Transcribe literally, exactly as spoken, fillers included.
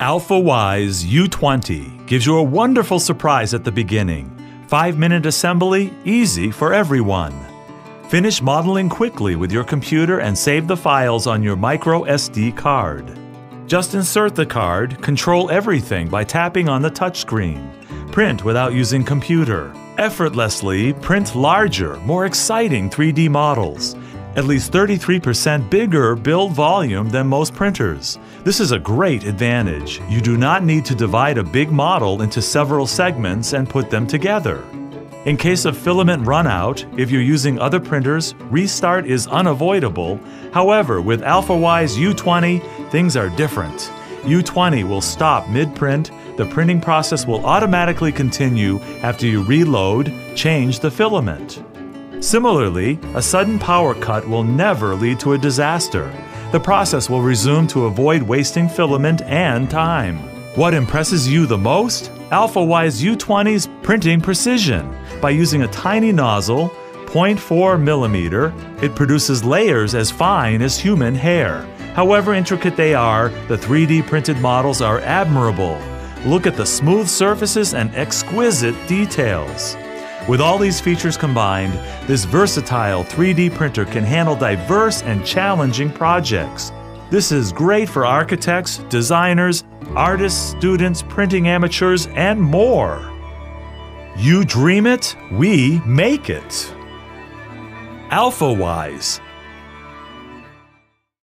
Alfawise U twenty gives you a wonderful surprise at the beginning. Five-minute assembly, easy for everyone. Finish modeling quickly with your computer and save the files on your micro S D card. Just insert the card, control everything by tapping on the touchscreen. Print without using computer. Effortlessly print larger, more exciting three D models. At least thirty-three percent bigger build volume than most printers. This is a great advantage. You do not need to divide a big model into several segments and put them together. In case of filament runout, if you're using other printers, restart is unavoidable. However, with Alfawise U twenty, things are different. U twenty will stop mid-print, the printing process will automatically continue after you reload, change the filament. Similarly, a sudden power cut will never lead to a disaster. The process will resume to avoid wasting filament and time. What impresses you the most? Alfawise U twenty's printing precision. By using a tiny nozzle, zero point four millimeter, it produces layers as fine as human hair. However intricate they are, the three D printed models are admirable. Look at the smooth surfaces and exquisite details. With all these features combined, this versatile three D printer can handle diverse and challenging projects. This is great for architects, designers, artists, students, printing amateurs, and more. You dream it, we make it. Alfawise.